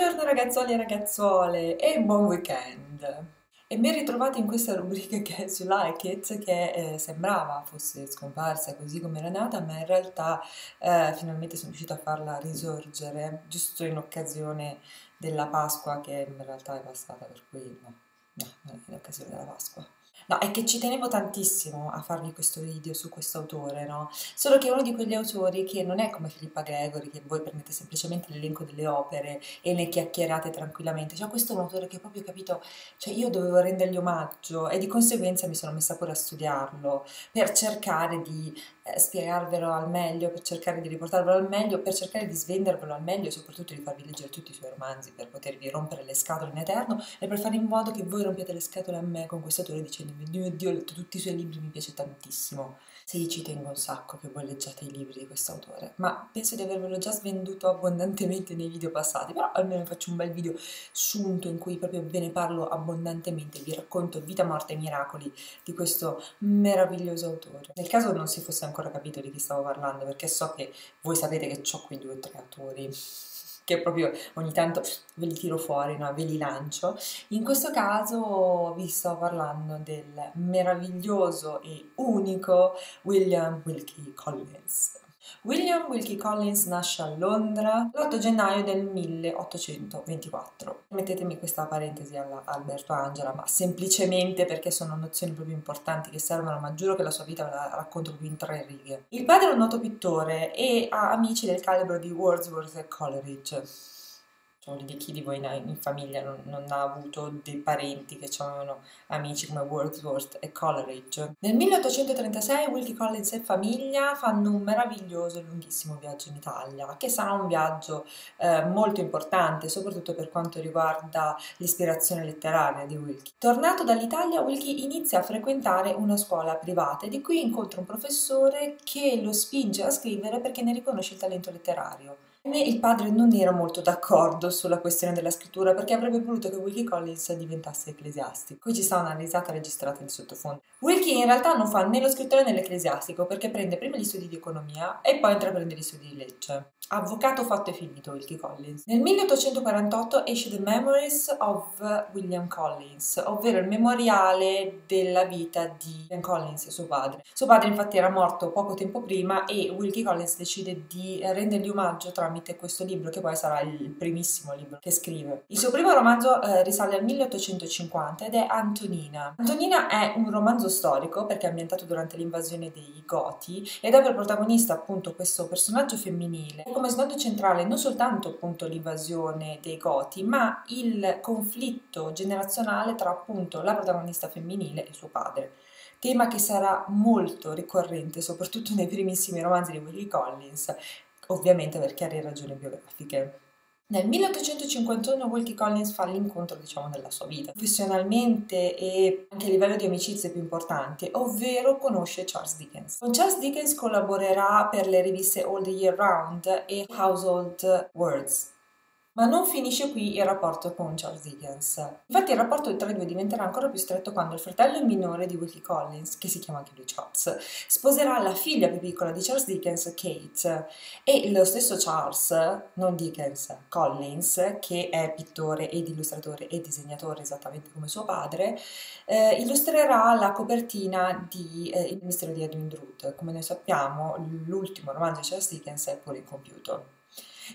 Buongiorno ragazzoli e ragazzuole e buon weekend! E ben ritrovati in questa rubrica che è su Like It, che sembrava fosse scomparsa così come era nata, ma in realtà finalmente sono riuscita a farla risorgere giusto in occasione della Pasqua, che in realtà è passata, per cui non è l'occasione della Pasqua. No, è che ci tenevo tantissimo a farvi questo video su questo autore, no? Solo che è uno di quegli autori che non è come Philippa Gregory, che voi prendete semplicemente l'elenco delle opere e ne chiacchierate tranquillamente. Cioè, questo è un autore che ho proprio capito, cioè io dovevo rendergli omaggio e di conseguenza mi sono messa pure a studiarlo per cercare di spiegarvelo al meglio, per cercare di riportarvelo al meglio, per cercare di svendervelo al meglio e soprattutto di farvi leggere tutti i suoi romanzi per potervi rompere le scatole in eterno e per fare in modo che voi rompiate le scatole a me con questo autore dicendo: mio Dio, ho letto tutti i suoi libri, mi piace tantissimo. Sì, ci tengo un sacco che voi leggiate i libri di quest'autore, ma penso di avervelo già svenduto abbondantemente nei video passati, però almeno faccio un bel video sunto in cui proprio ve ne parlo abbondantemente, vi racconto vita, morte e miracoli di questo meraviglioso autore. Nel caso non si fosse ancora capito di chi stavo parlando, perché so che voi sapete che ho quei 2 o 3 autori che proprio ogni tanto ve li tiro fuori, no? Ve li lancio. In questo caso vi sto parlando del meraviglioso e unico William Wilkie Collins. William Wilkie Collins nasce a Londra l'8 gennaio del 1824. Mettetemi questa parentesi alla Alberto Angela, ma semplicemente perché sono nozioni proprio importanti che servono, ma giuro che la sua vita ve la racconto più in 3 righe. Il padre è un noto pittore e ha amici del calibro di Wordsworth e Coleridge. Di chi di voi in famiglia non ha avuto dei parenti che avevano amici come Wordsworth e Coleridge. Nel 1836 Wilkie Collins e famiglia fanno un meraviglioso e lunghissimo viaggio in Italia, che sarà un viaggio molto importante, soprattutto per quanto riguarda l'ispirazione letteraria di Wilkie. Tornato dall'Italia, Wilkie inizia a frequentare una scuola privata e di qui incontra un professore che lo spinge a scrivere perché ne riconosce il talento letterario. Il padre non era molto d'accordo sulla questione della scrittura perché avrebbe voluto che Wilkie Collins diventasse ecclesiastico. Qui ci sta una risata registrata in sottofondo. Wilkie in realtà non fa né lo scrittore né l'ecclesiastico perché prende prima gli studi di economia e poi intraprende gli studi di legge. Avvocato fatto e finito Wilkie Collins. Nel 1848 esce The Memories of William Collins, ovvero il memoriale della vita di William Collins e suo padre. Suo padre infatti era morto poco tempo prima e Wilkie Collins decide di rendergli omaggio tramite questo libro, che poi sarà il primissimo libro che scrive. Il suo primo romanzo risale al 1850 ed è Antonina. Antonina è un romanzo storico perché è ambientato durante l'invasione dei Goti ed ha per protagonista appunto questo personaggio femminile. Come snodo centrale non soltanto appunto l'invasione dei Goti, ma il conflitto generazionale tra appunto la protagonista femminile e suo padre. Tema che sarà molto ricorrente soprattutto nei primissimi romanzi di Wilkie Collins, ovviamente per chiare ragioni biografiche. Nel 1851 Wilkie Collins fa l'incontro, diciamo, della sua vita, professionalmente e anche a livello di amicizie più importanti, ovvero conosce Charles Dickens. Con Charles Dickens collaborerà per le riviste All the Year Round e Household Words. Ma non finisce qui il rapporto con Charles Dickens. Infatti il rapporto tra i due diventerà ancora più stretto quando il fratello minore di Wilkie Collins, che si chiama anche lui Charles, sposerà la figlia più piccola di Charles Dickens, Kate, e lo stesso Charles, non Dickens, Collins, che è pittore ed illustratore e disegnatore esattamente come suo padre, illustrerà la copertina di Il mistero di Edwin Drood. Come noi sappiamo, l'ultimo romanzo di Charles Dickens è pure incompiuto.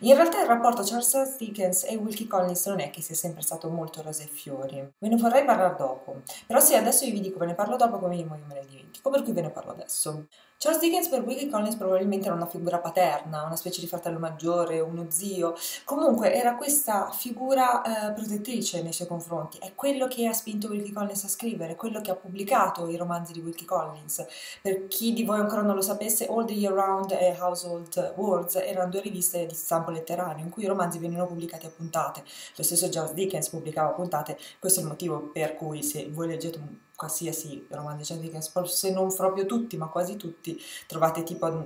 In realtà il rapporto tra Charles Dickens e Wilkie Collins non è che sia sempre stato molto rose e fiori. Ve ne vorrei parlare dopo, però se adesso io vi dico ve ne parlo dopo, come minimo io me ne dimentico, per cui ve ne parlo adesso. Charles Dickens per Wilkie Collins probabilmente era una figura paterna, una specie di fratello maggiore, uno zio. Comunque era questa figura protettrice nei suoi confronti. È quello che ha spinto Wilkie Collins a scrivere, è quello che ha pubblicato i romanzi di Wilkie Collins. Per chi di voi ancora non lo sapesse, All the Year Round e Household Words erano 2 riviste di stampo letterario in cui i romanzi venivano pubblicati a puntate. Lo stesso Charles Dickens pubblicava a puntate, questo è il motivo per cui se voi leggete un qualsiasi romanzo di Charles Dickens, forse non proprio tutti, ma quasi tutti, trovate tipo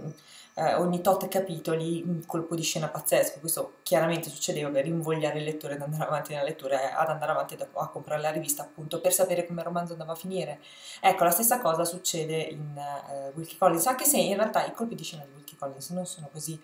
ogni tot capitoli un colpo di scena pazzesco. Questo chiaramente succedeva per invogliare il lettore ad andare avanti nella lettura, ad andare avanti a comprare la rivista appunto per sapere come il romanzo andava a finire. Ecco, la stessa cosa succede in Wilkie Collins, anche se in realtà i colpi di scena di Wilkie Collins non sono così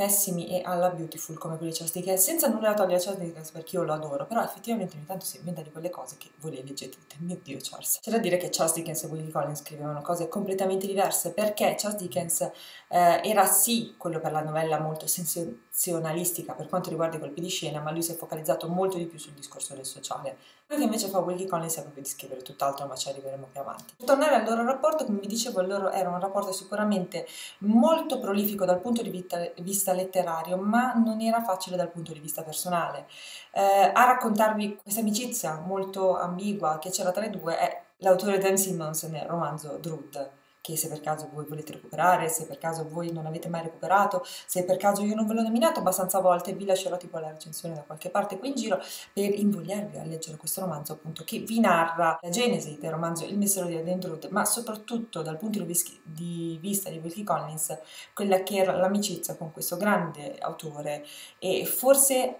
pessimi e alla beautiful come quelli di Charles Dickens, senza nulla togliere a Charles Dickens perché io lo adoro, però effettivamente ogni tanto si inventa di quelle cose che voi le leggete, mio Dio Charles. C'è da dire che Charles Dickens e Wilkie Collins scrivevano cose completamente diverse, perché Charles Dickens era sì quello per la novella molto sensazionalistica per quanto riguarda i colpi di scena, ma lui si è focalizzato molto di più sul discorso del sociale. Quello che invece fa Wilkie Collins è proprio di scrivere tutt'altro, ma ci arriveremo più avanti. Per tornare al loro rapporto, come vi dicevo, il loro era un rapporto sicuramente molto prolifico dal punto di vista letterario, ma non era facile dal punto di vista personale. A raccontarvi questa amicizia molto ambigua che c'era tra i due è l'autore Dan Simmons nel romanzo Drood, che se per caso voi volete recuperare, se per caso voi non avete mai recuperato, se per caso io non ve l'ho nominato abbastanza volte, vi lascerò tipo la recensione da qualche parte qui in giro per invogliarvi a leggere questo romanzo, appunto, che vi narra la genesi del romanzo Il mistero di Edwin Drood, ma soprattutto dal punto di vista di Wilkie Collins, quella che era l'amicizia con questo grande autore e forse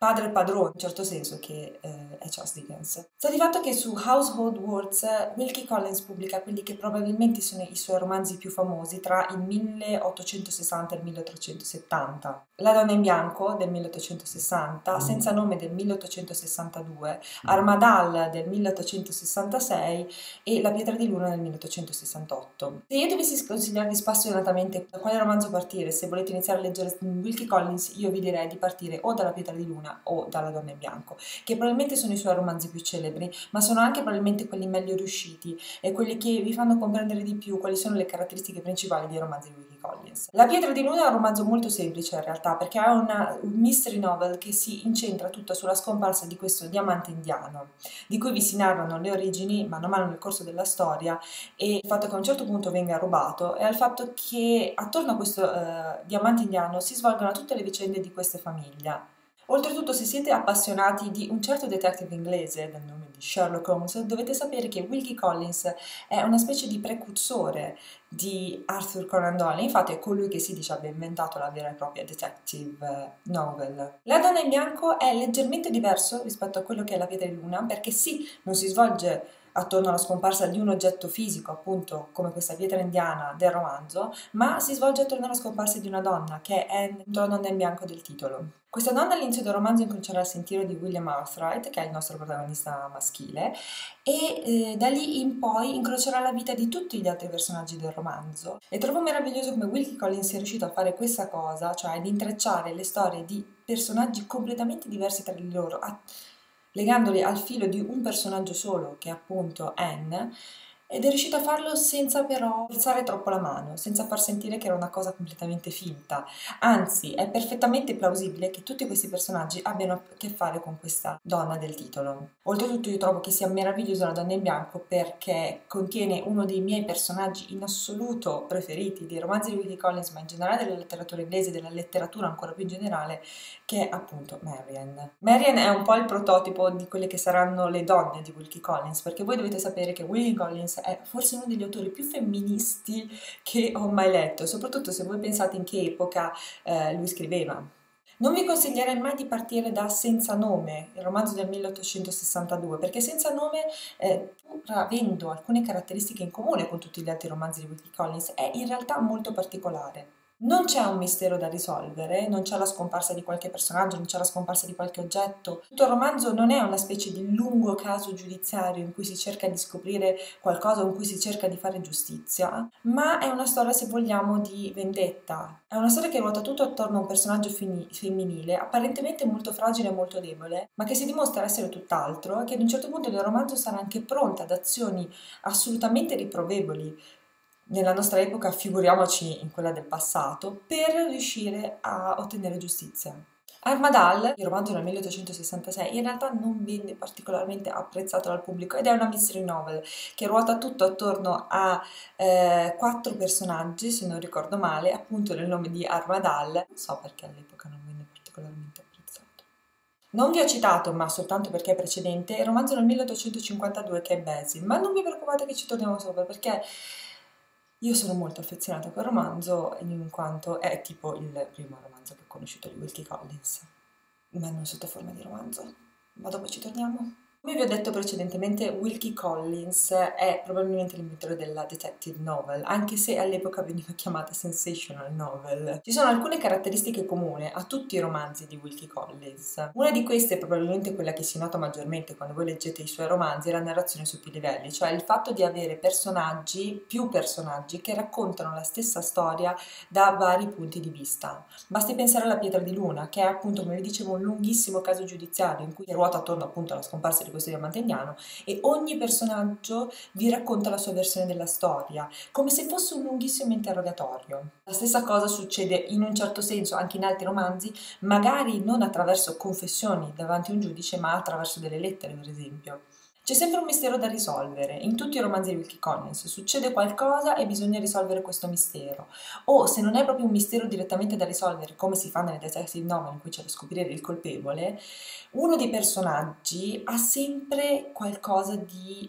padre e padrone, in un certo senso, che è Charles Dickens. Sta di fatto che su Household Words Wilkie Collins pubblica quelli che probabilmente sono i suoi romanzi più famosi tra il 1860 e il 1870. La Donna in Bianco del 1860, Senza Nome del 1862, Armadale del 1866 e La Pietra di Luna del 1868. Se io dovessi consigliarvi spassionatamente da quale romanzo partire, se volete iniziare a leggere Wilkie Collins, io vi direi di partire o dalla Pietra di Luna o dalla Donna in Bianco, che probabilmente sono i suoi romanzi più celebri, ma sono anche probabilmente quelli meglio riusciti e quelli che vi fanno comprendere di più quali sono le caratteristiche principali dei romanzi di Wilkie Collins. La Pietra di Luna è un romanzo molto semplice in realtà, perché è un mystery novel che si incentra tutta sulla scomparsa di questo diamante indiano, di cui vi si narrano le origini mano a mano nel corso della storia e il fatto che a un certo punto venga rubato e al fatto che attorno a questo diamante indiano si svolgono tutte le vicende di queste famiglie. Oltretutto, se siete appassionati di un certo detective inglese dal nome di Sherlock Holmes, dovete sapere che Wilkie Collins è una specie di precursore di Arthur Conan Doyle, infatti è colui che si dice abbia inventato la vera e propria detective novel. La Donna in Bianco è leggermente diverso rispetto a quello che è La Pietra di Luna, perché sì, non si svolge attorno alla scomparsa di un oggetto fisico, appunto come questa pietra indiana del romanzo, ma si svolge attorno alla scomparsa di una donna, che è Anne, la donna in bianco del titolo. Questa donna all'inizio del romanzo incomincerà il sentiero di William Hartright, che è il nostro protagonista maschile, e da lì in poi incrocerà la vita di tutti gli altri personaggi del romanzo. E trovo meraviglioso come Wilkie Collins sia riuscito a fare questa cosa, cioè ad intrecciare le storie di personaggi completamente diversi tra di loro, legandoli al filo di un personaggio solo, che è appunto Anne, ed è riuscito a farlo senza però forzare troppo la mano, senza far sentire che era una cosa completamente finta. Anzi, è perfettamente plausibile che tutti questi personaggi abbiano a che fare con questa donna del titolo. Oltretutto io trovo che sia meravigliosa La Donna in Bianco perché contiene uno dei miei personaggi in assoluto preferiti dei romanzi di Wilkie Collins, ma in generale della letteratura inglese, della letteratura ancora più in generale, che è appunto Marian. Marian è un po' il prototipo di quelle che saranno le donne di Wilkie Collins, perché voi dovete sapere che Wilkie Collins è forse uno degli autori più femministi che ho mai letto, soprattutto se voi pensate in che epoca lui scriveva. Non vi consiglierei mai di partire da Senza Nome, il romanzo del 1862, perché Senza Nome, pur avendo alcune caratteristiche in comune con tutti gli altri romanzi di Wilkie Collins, è in realtà molto particolare. Non c'è un mistero da risolvere, non c'è la scomparsa di qualche personaggio, non c'è la scomparsa di qualche oggetto. Tutto il romanzo non è una specie di lungo caso giudiziario in cui si cerca di scoprire qualcosa, in cui si cerca di fare giustizia, ma è una storia, se vogliamo, di vendetta. È una storia che ruota tutto attorno a un personaggio femminile, apparentemente molto fragile e molto debole, ma che si dimostra essere tutt'altro e che ad un certo punto del romanzo sarà anche pronta ad azioni assolutamente riprovevoli, nella nostra epoca, figuriamoci in quella del passato, per riuscire a ottenere giustizia. Armadale, il romanzo del 1866, in realtà non viene particolarmente apprezzato dal pubblico ed è una mystery novel che ruota tutto attorno a quattro personaggi, se non ricordo male, appunto nel nome di Armadale. Non so perché all'epoca non venne particolarmente apprezzato. Non vi ho citato, ma soltanto perché è precedente, il romanzo del 1852 che è Basil, ma non vi preoccupate che ci torniamo sopra perché io sono molto affezionata a quel romanzo in quanto è tipo il primo romanzo che ho conosciuto di Wilkie Collins, ma non sotto forma di romanzo, ma dopo ci torniamo. Come vi ho detto precedentemente, Wilkie Collins è probabilmente l'inventore della detective novel, anche se all'epoca veniva chiamata sensational novel. Ci sono alcune caratteristiche comuni a tutti i romanzi di Wilkie Collins. Una di queste è probabilmente quella che si nota maggiormente quando voi leggete i suoi romanzi, è la narrazione su più livelli, cioè il fatto di avere più personaggi che raccontano la stessa storia da vari punti di vista. Basti pensare alla Pietra di Luna, che è appunto, come vi dicevo, un lunghissimo caso giudiziario in cui ruota attorno appunto alla scomparsa di questo diamante indiano, e ogni personaggio vi racconta la sua versione della storia, come se fosse un lunghissimo interrogatorio. La stessa cosa succede in un certo senso anche in altri romanzi, magari non attraverso confessioni davanti a un giudice, ma attraverso delle lettere, per esempio. C'è sempre un mistero da risolvere. In tutti i romanzi di Wilkie Collins succede qualcosa e bisogna risolvere questo mistero, o se non è proprio un mistero direttamente da risolvere, come si fa nelle detective novel in cui c'è da scoprire il colpevole, uno dei personaggi ha sempre qualcosa di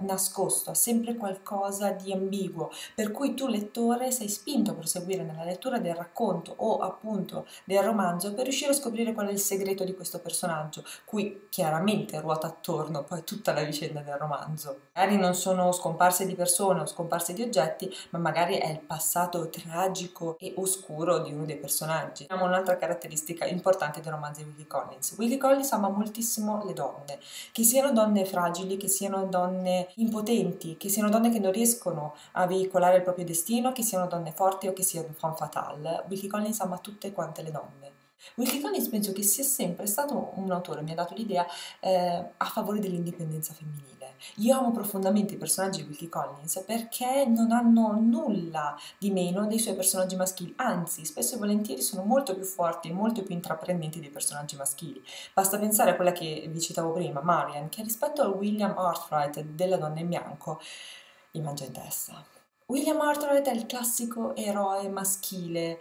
nascosto, ha sempre qualcosa di ambiguo, per cui tu lettore sei spinto a proseguire nella lettura del racconto o appunto del romanzo per riuscire a scoprire qual è il segreto di questo personaggio, cui chiaramente ruota attorno poi tutta la vicenda del romanzo. Magari non sono scomparse di persone o scomparse di oggetti, ma magari è il passato tragico e oscuro di uno dei personaggi. Abbiamo un'altra caratteristica importante dei romanzi di Wilkie Collins. Wilkie Collins ama moltissimo le donne, che siano donne fragili, che siano donne impotenti, che siano donne che non riescono a veicolare il proprio destino, che siano donne forti o che siano femme fatale. Wilkie Collins ama tutte quante le donne. Wilkie Collins penso che sia sempre stato un autore, mi ha dato l'idea, a favore dell'indipendenza femminile. Io amo profondamente i personaggi di Wilkie Collins perché non hanno nulla di meno dei suoi personaggi maschili, anzi spesso e volentieri sono molto più forti e molto più intraprendenti dei personaggi maschili. Basta pensare a quella che vi citavo prima, Marian, che rispetto al William Hartright della Donna in Bianco gli mangia in testa. William Hartright è il classico eroe maschile,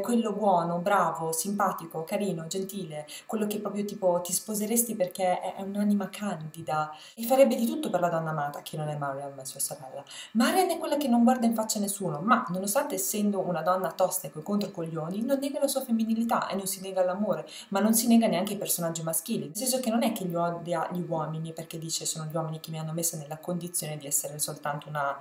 quello buono, bravo, simpatico, carino, gentile, quello che proprio tipo ti sposeresti perché è un'anima candida e farebbe di tutto per la donna amata, che non è Marian ma sua sorella. Marian è quella che non guarda in faccia a nessuno, ma nonostante essendo una donna tosta e coi controcoglioni, non nega la sua femminilità e non si nega l'amore, ma non si nega neanche i personaggi maschili, nel senso che non è che gli odia gli uomini perché dice sono gli uomini che mi hanno messa nella condizione di essere soltanto una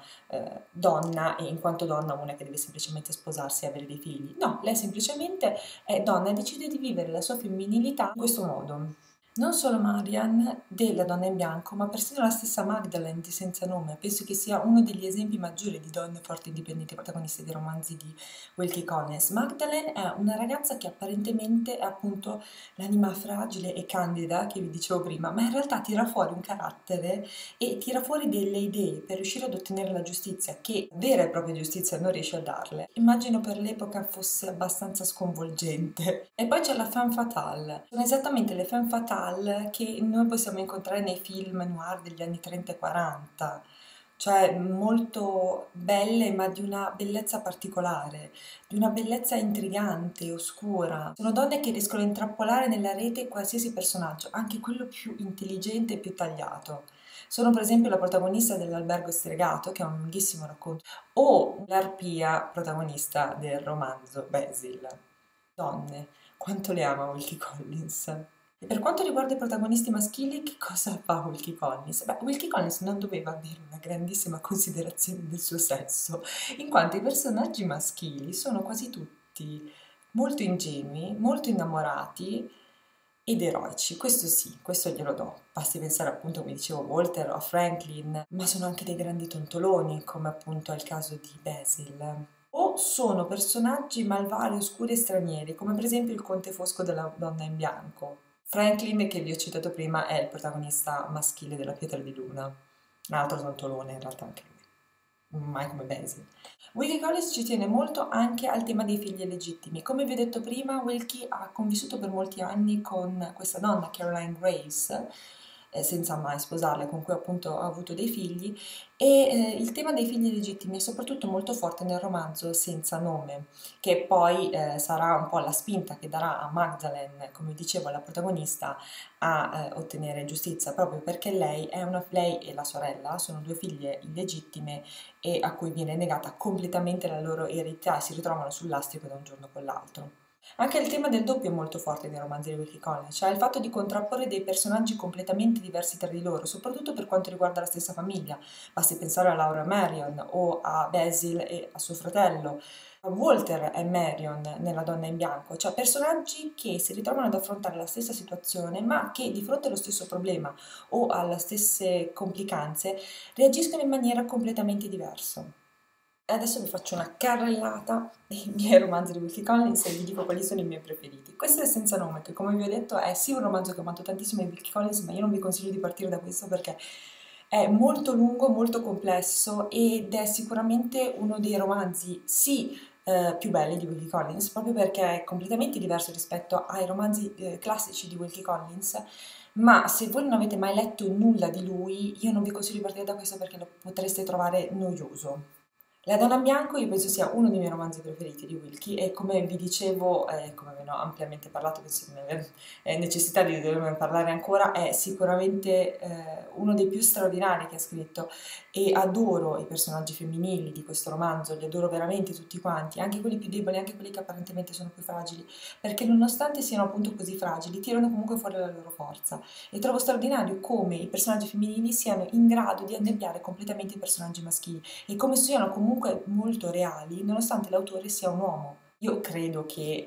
donna, e in quanto donna una che deve semplicemente sposarsi e avere dei figli. No, lei semplicemente è donna e decide di vivere la sua femminilità in questo modo. Non solo Marian della Donna in Bianco, ma persino la stessa Magdalene di Senza Nome, penso che sia uno degli esempi maggiori di donne forti e indipendenti protagoniste dei romanzi di Wilkie Collins. Magdalene è una ragazza che apparentemente è appunto l'anima fragile e candida che vi dicevo prima, ma in realtà tira fuori un carattere e tira fuori delle idee per riuscire ad ottenere la giustizia, che vera e propria giustizia non riesce a darle. Immagino per l'epoca fosse abbastanza sconvolgente. E poi c'è la femme fatale. Sono esattamente le femme fatale che noi possiamo incontrare nei film noir degli anni 30 e 40, cioè molto belle ma di una bellezza particolare, di una bellezza intrigante, oscura. Sono donne che riescono a intrappolare nella rete qualsiasi personaggio, anche quello più intelligente e più tagliato. Sono per esempio la protagonista dell'Albergo Stregato, che è un lunghissimo racconto, o l'arpia protagonista del romanzo Basil. Donne, quanto le ama Wilkie Collins! E per quanto riguarda i protagonisti maschili, che cosa fa Wilkie Collins? Beh, Wilkie Collins non doveva avere una grandissima considerazione del suo sesso, in quanto i personaggi maschili sono quasi tutti molto ingenui, molto innamorati ed eroici. Questo sì, questo glielo do. Basti pensare appunto, come dicevo, a Walter o a Franklin, ma sono anche dei grandi tontoloni, come appunto è il caso di Basil. O sono personaggi malvagi, oscuri e stranieri, come per esempio il Conte Fosco della Donna in Bianco. Franklin, che vi ho citato prima, è il protagonista maschile della Pietra di Luna, un altro tontolone in realtà anche lui, mai come Benzie. Wilkie Collins ci tiene molto anche al tema dei figli illegittimi. Come vi ho detto prima, Wilkie ha convissuto per molti anni con questa donna, Caroline Grace, senza mai sposarla, con cui appunto ha avuto dei figli, e il tema dei figli illegittimi è soprattutto molto forte nel romanzo Senza Nome, che poi sarà un po' la spinta che darà a Magdalene, come dicevo, la protagonista, a ottenere giustizia, proprio perché lei e la sorella sono due figlie illegittime e a cui viene negata completamente la loro eredità e si ritrovano sul lastrico da un giorno con l'altro. Anche il tema del doppio è molto forte nei romanzi di Wilkie Collins, cioè il fatto di contrapporre dei personaggi completamente diversi tra di loro, soprattutto per quanto riguarda la stessa famiglia. Basti pensare a Laura e Marian, o a Basil e a suo fratello. Walter e Marian nella Donna in Bianco, cioè personaggi che si ritrovano ad affrontare la stessa situazione ma che di fronte allo stesso problema o alle stesse complicanze reagiscono in maniera completamente diversa. Adesso vi faccio una carrellata dei miei romanzi di Wilkie Collins e vi dico quali sono i miei preferiti. Questo è Senza Nome, che come vi ho detto è sì un romanzo che ho amato tantissimo di Wilkie Collins, ma io non vi consiglio di partire da questo perché è molto lungo, molto complesso ed è sicuramente uno dei romanzi sì più belli di Wilkie Collins, proprio perché è completamente diverso rispetto ai romanzi classici di Wilkie Collins, ma se voi non avete mai letto nulla di lui io non vi consiglio di partire da questo perché lo potreste trovare noioso. La Donna in Bianco io penso sia uno dei miei romanzi preferiti di Wilkie e come vi dicevo, come ne ho ampiamente parlato, penso di non avere necessità di dovermi parlare ancora, è sicuramente uno dei più straordinari che ha scritto e adoro i personaggi femminili di questo romanzo, li adoro veramente tutti quanti, anche quelli più deboli, anche quelli che apparentemente sono più fragili, perché nonostante siano appunto così fragili, tirano comunque fuori la loro forza e trovo straordinario come i personaggi femminili siano in grado di annebbiare completamente i personaggi maschili e come siano comunque molto reali nonostante l'autore sia un uomo. Io credo che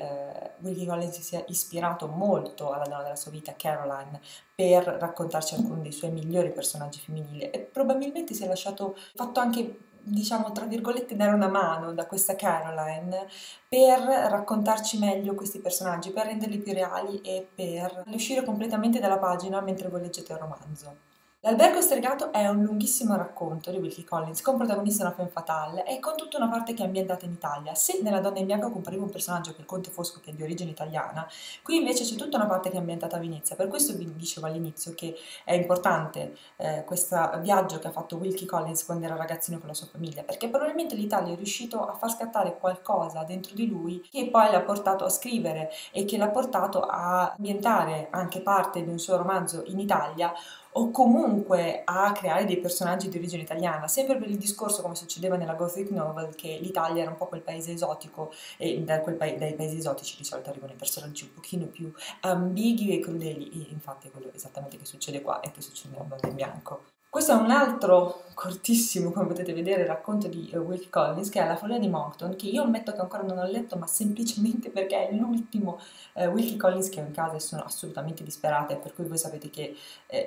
Wilkie Collins si sia ispirato molto alla donna della sua vita, Caroline, per raccontarci alcuni dei suoi migliori personaggi femminili e probabilmente si è fatto anche, diciamo, tra virgolette, dare una mano da questa Caroline per raccontarci meglio questi personaggi, per renderli più reali e per uscire completamente dalla pagina mentre voi leggete il romanzo. L'albergo stregato è un lunghissimo racconto di Wilkie Collins, con protagonista una femme fatale e con tutta una parte che è ambientata in Italia. Se nella Donna in Bianco compariva un personaggio che è il Conte Fosco, che è di origine italiana, qui invece c'è tutta una parte che è ambientata a Venezia. Per questo vi dicevo all'inizio che è importante questo viaggio che ha fatto Wilkie Collins quando era ragazzino con la sua famiglia, perché probabilmente l'Italia è riuscito a far scattare qualcosa dentro di lui che poi l'ha portato a scrivere e che l'ha portato a ambientare anche parte di un suo romanzo in Italia, o comunque a creare dei personaggi di origine italiana, sempre per il discorso, come succedeva nella Gothic Novel, che l'Italia era un po' quel paese esotico e dai paesi esotici di solito arrivano i personaggi un pochino più ambigui e crudeli, e infatti è quello esattamente che succede qua e che succede nella Donna in Bianco. Questo è un altro cortissimo, come potete vedere, racconto di Wilkie Collins, che è La follia di Moncton, che io ammetto che ancora non ho letto, ma semplicemente perché è l'ultimo Wilkie Collins che ho in casa e sono assolutamente disperata, per cui voi sapete che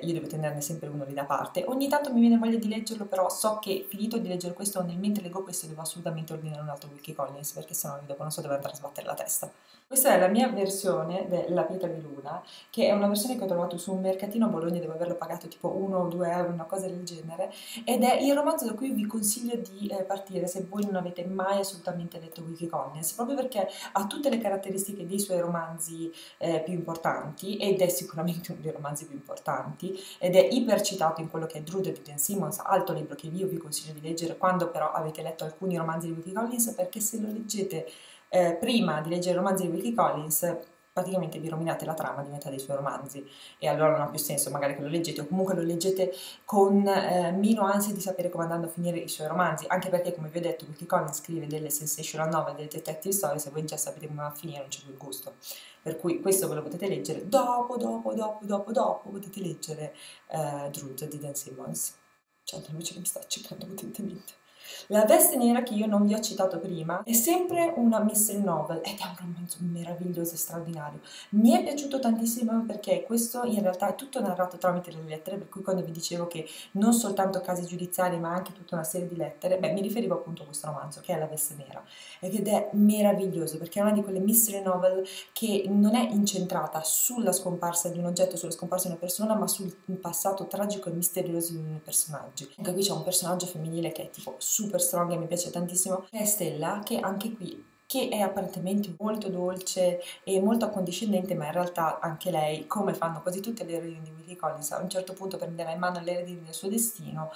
io devo tenerne sempre uno lì da parte. Ogni tanto mi viene voglia di leggerlo, però so che finito di leggere questo, mentre leggo questo devo assolutamente ordinare un altro Wilkie Collins, perché sennò io dopo non so dove andare a sbattere la testa. Questa è la mia versione della Pietra di Luna, che è una versione che ho trovato su un mercatino a Bologna, devo averlo pagato tipo 1 o 2 euro, una cosa del genere, ed è il romanzo da cui vi consiglio di partire se voi non avete mai assolutamente letto Wilkie Collins, proprio perché ha tutte le caratteristiche dei suoi romanzi più importanti, ed è sicuramente uno dei romanzi più importanti, ed è ipercitato in quello che è Drood di Dan Simmons, altro libro che io vi consiglio di leggere quando però avete letto alcuni romanzi di Wilkie Collins, perché se lo leggete prima di leggere i romanzi di Wilkie Collins praticamente vi rovinate la trama di metà dei suoi romanzi e allora non ha più senso magari che lo leggete, o comunque lo leggete con meno ansia di sapere come andranno a finire i suoi romanzi, anche perché, come vi ho detto, Wilkie Collins scrive delle sensational novel, delle detective stories, se voi già sapete come va a finire non c'è più il gusto, per cui questo ve lo potete leggere dopo potete leggere Drood di Dan Simmons. Cioè la luce che mi sta accecando potentemente. La Veste Nera, che io non vi ho citato prima, è sempre una mystery novel ed è un romanzo meraviglioso e straordinario. Mi è piaciuto tantissimo perché questo in realtà è tutto narrato tramite le lettere, per cui quando vi dicevo che non soltanto casi giudiziari ma anche tutta una serie di lettere, beh, mi riferivo appunto a questo romanzo che è La Veste Nera, ed è meraviglioso perché è una di quelle mystery novel che non è incentrata sulla scomparsa di un oggetto, sulla scomparsa di una persona, ma sul passato tragico e misterioso di un personaggio. Anche qui c'è un personaggio femminile che è tipo super strong e mi piace tantissimo, è Stella, che anche qui che è apparentemente molto dolce e molto accondiscendente, ma in realtà anche lei, come fanno quasi tutte le eroine di Wilkie Collins, a un certo punto prenderà in mano le redini del suo destino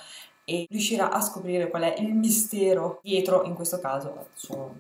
e riuscirà a scoprire qual è il mistero dietro, in questo caso, al suo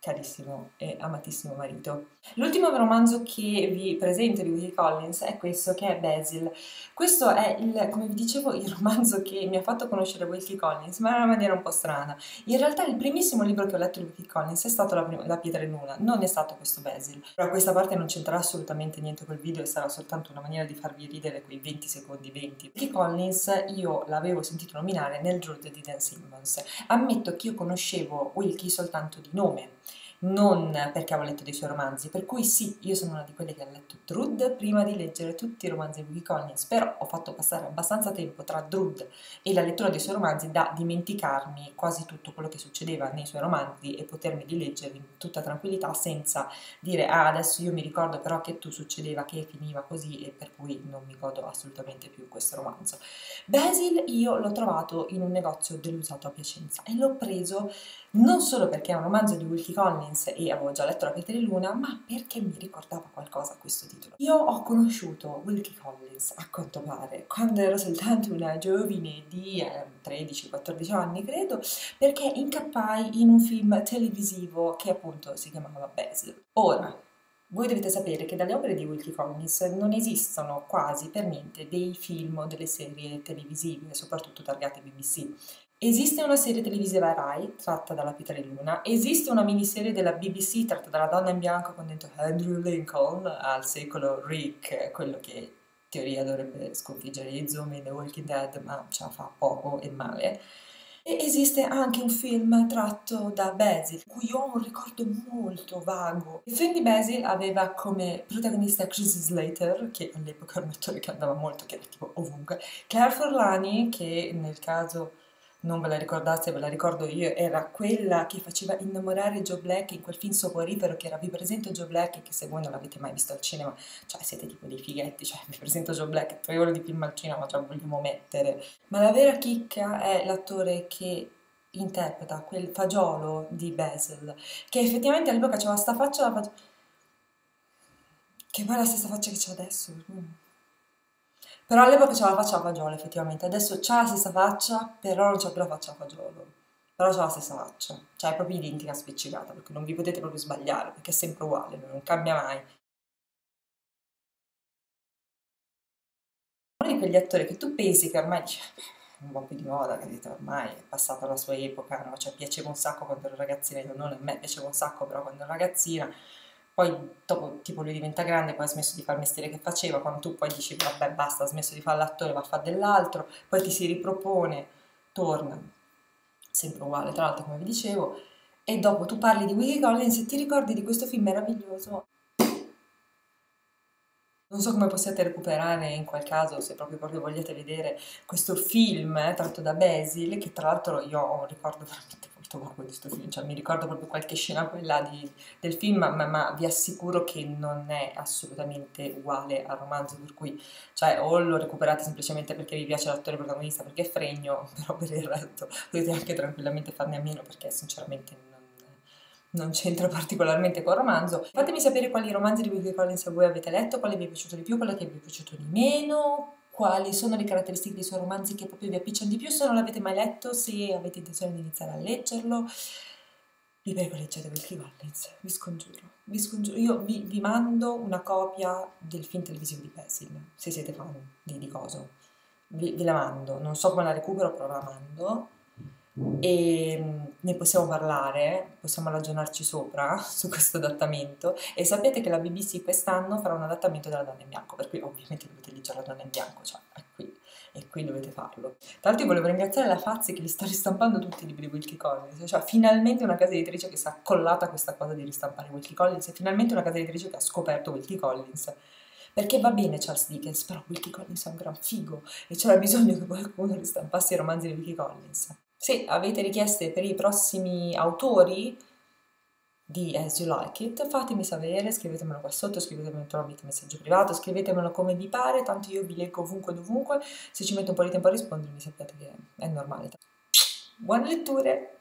carissimo e amatissimo marito. L'ultimo romanzo che vi presento di Wilkie Collins è questo, che è Basil. Questo è, come vi dicevo, il romanzo che mi ha fatto conoscere Wilkie Collins, ma in una maniera un po' strana. In realtà il primissimo libro che ho letto di Wilkie Collins è stato La Pietra di Luna, non è stato questo Basil. Però questa parte non c'entrerà assolutamente niente col video e sarà soltanto una maniera di farvi ridere quei 20 secondi 20. Wilkie Collins io l'avevo sentito nominare nel Drood di Dan Simmons. Ammetto che io conoscevo Wilkie soltanto di nome, non perché avevo letto dei suoi romanzi, per cui sì, io sono una di quelle che ha letto Drood prima di leggere tutti i romanzi di Wilkie Collins, però ho fatto passare abbastanza tempo tra Drood e la lettura dei suoi romanzi da dimenticarmi quasi tutto quello che succedeva nei suoi romanzi e potermi rileggerli in tutta tranquillità senza dire ah, adesso io mi ricordo però che tu succedeva, che finiva così, e per cui non mi godo assolutamente più questo romanzo. Basil io l'ho trovato in un negozio dell'usato a Piacenza e l'ho preso non solo perché è un romanzo di Wilkie Collins e avevo già letto La Pietra di Luna, ma perché mi ricordava qualcosa questo titolo. Io ho conosciuto Wilkie Collins, a quanto pare, quando ero soltanto una giovane di 13-14 anni, credo, perché incappai in un film televisivo che appunto si chiamava Basil. Ora, voi dovete sapere che dalle opere di Wilkie Collins non esistono quasi per niente dei film o delle serie televisive, soprattutto targate BBC. Esiste una serie televisiva Rai tratta dalla Pietra di Luna, esiste una miniserie della BBC tratta dalla Donna in Bianco con dentro Andrew Lincoln al secolo Rick, quello che in teoria dovrebbe sconfiggere gli zombie in The Walking Dead, ma ce la fa poco e male. E esiste anche un film tratto da Basil, cui ho un ricordo molto vago. Il film di Basil aveva come protagonista Chris Slater, che all'epoca era un attore che andava molto, che era tipo ovunque, Claire Forlani, che nel caso non ve la ricordate, ve la ricordo io, era quella che faceva innamorare Joe Black in quel film soporifero che era Vi presento Joe Black, che se voi non l'avete mai visto al cinema, cioè siete tipo dei fighetti, cioè Vi presento Joe Black, 3 ore di film al cinema, cioè vogliamo mettere. Ma la vera chicca è l'attore che interpreta quel fagiolo di Basil, che effettivamente all'epoca c'aveva sta faccia, che poi è la stessa faccia che c'è adesso. Però all'epoca c'era la faccia a fagiolo, effettivamente. Adesso c'ha la stessa faccia, però non c'ha più la faccia a fagiolo. Però c'ha la stessa faccia. Cioè è proprio identica spiccicata, perché non vi potete proprio sbagliare, perché è sempre uguale, non cambia mai. Uno di quegli attori che tu pensi che ormai un po' più di moda, capito? Ormai è passata la sua epoca, no? Cioè piaceva un sacco quando ero ragazzina, non a me piaceva un sacco, però quando ero ragazzina. Poi dopo, tipo, lui diventa grande, poi ha smesso di fare il mestiere che faceva, quando tu poi dici vabbè basta, ha smesso di fare l'attore, va a fare dell'altro, poi ti si ripropone, torna, sempre uguale tra l'altro come vi dicevo, e dopo tu parli di Wilkie Collins e ti ricordi di questo film meraviglioso. Non so come possiate recuperare in quel caso, se proprio vogliate vedere questo film tratto da Basil, che tra l'altro io ho un ricordo veramente molto vago di questo film, cioè mi ricordo proprio qualche scena quella del film, ma vi assicuro che non è assolutamente uguale al romanzo, per cui cioè, o lo recuperate semplicemente perché vi piace l'attore protagonista, perché è fregno, però per il resto potete anche tranquillamente farne a meno, perché sinceramente non c'entra particolarmente col romanzo. Fatemi sapere quali romanzi di Wilkie Collins voi avete letto, quale vi è piaciuto di più, quale che vi è piaciuto di meno, quali sono le caratteristiche dei suoi romanzi che proprio vi appicciano di più, se non l'avete mai letto, se avete intenzione di iniziare a leggerlo. Vi prego, leggete Wilkie Collins, vi scongiuro, vi scongiuro. Io vi mando una copia del film televisivo di Basil, se siete fan di coso. Ve la mando, non so come la recupero, però la mando. E ne possiamo parlare, possiamo ragionarci sopra su questo adattamento, e sapete che la BBC quest'anno farà un adattamento della Donna in Bianco, per cui ovviamente dovete leggere La Donna in Bianco, cioè è qui, e qui dovete farlo. Tra l'altro io volevo ringraziare la Fazzi che li sta ristampando tutti i libri di Wilkie Collins, cioè finalmente una casa editrice che si è accollata a questa cosa di ristampare Wilkie Collins, e finalmente una casa editrice che ha scoperto Wilkie Collins. Perché va bene Charles Dickens, però Wilkie Collins è un gran figo e c'era bisogno che qualcuno ristampasse i romanzi di Wilkie Collins. Se avete richieste per i prossimi autori di As You Like It, fatemi sapere, scrivetemelo qua sotto, scrivetemelo tramite messaggio privato, scrivetemelo come vi pare, tanto io vi leggo ovunque e dovunque, se ci metto un po' di tempo a rispondermi sappiate che è normale. Buone letture!